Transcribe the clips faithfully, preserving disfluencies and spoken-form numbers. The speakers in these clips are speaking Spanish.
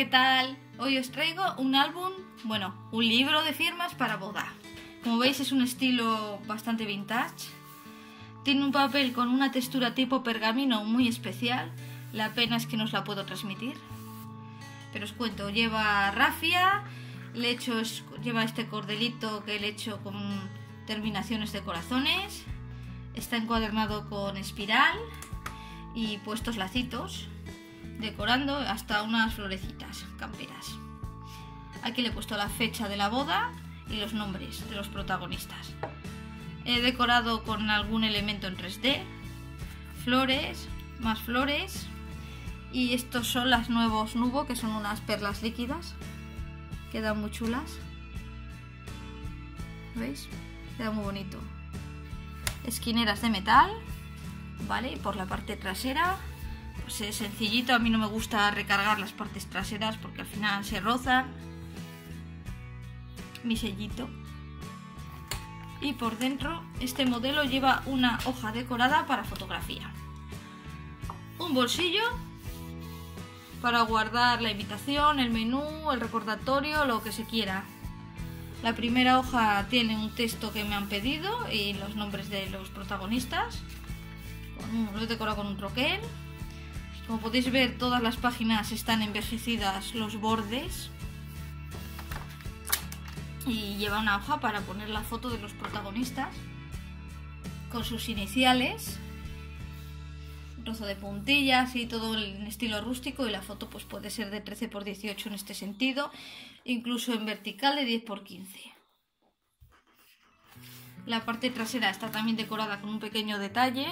¿qué tal? Hoy os traigo un álbum, bueno, un libro de firmas para boda. Como veis es un estilo bastante vintage. Tiene un papel con una textura tipo pergamino muy especial. La pena es que no os la puedo transmitir. Pero os cuento, lleva rafia, le he hecho, lleva este cordelito que le he hecho con terminaciones de corazones. Está encuadernado con espiral y puestos lacitos, decorando hasta unas florecitas camperas. Aquí le he puesto la fecha de la boda y los nombres de los protagonistas. He decorado con algún elemento en tres D, flores, más flores, y estos son las nuevos nubo, que son unas perlas líquidas, quedan muy chulas. ¿Veis? Queda muy bonito. Esquineras de metal, ¿vale? Por la parte trasera, pues es sencillito, a mí no me gusta recargar las partes traseras porque al final se rozan. Mi sellito. Y por dentro, este modelo lleva una hoja decorada para fotografía. Un bolsillo para guardar la invitación, el menú, el recordatorio, lo que se quiera. La primera hoja tiene un texto que me han pedido y los nombres de los protagonistas. Lo he decorado con un troquel. Como podéis ver, todas las páginas están envejecidas los bordes. Y lleva una hoja para poner la foto de los protagonistas con sus iniciales, un trozo de puntillas y todo en estilo rústico, y la foto pues puede ser de trece por dieciocho en este sentido, incluso en vertical de diez por quince. La parte trasera está también decorada con un pequeño detalle.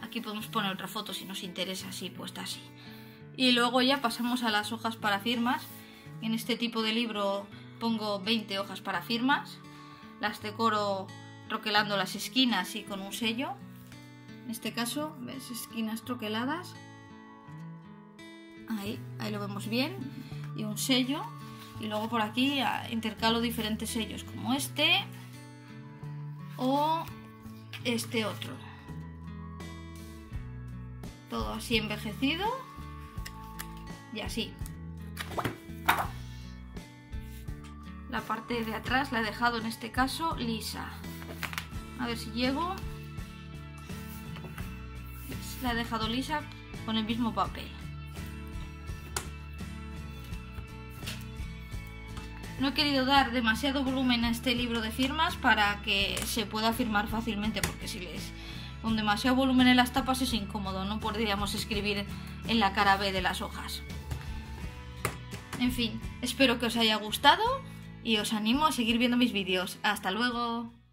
Aquí podemos poner otra foto si nos interesa, así puesta así. Y luego ya pasamos a las hojas para firmas. En este tipo de libro pongo veinte hojas para firmas, las decoro troquelando las esquinas y con un sello. En este caso, ¿ves? Esquinas troqueladas. Ahí, ahí lo vemos bien. Y un sello. Y luego por aquí intercalo diferentes sellos, como este o este otro. Todo así envejecido y así. La parte de atrás la he dejado en este caso lisa. A ver si llego. La he dejado lisa con el mismo papel. No he querido dar demasiado volumen a este libro de firmas para que se pueda firmar fácilmente, porque si lees con demasiado volumen en las tapas es incómodo, no podríamos escribir en la cara B de las hojas. En fin, espero que os haya gustado. Y os animo a seguir viendo mis vídeos. ¡Hasta luego!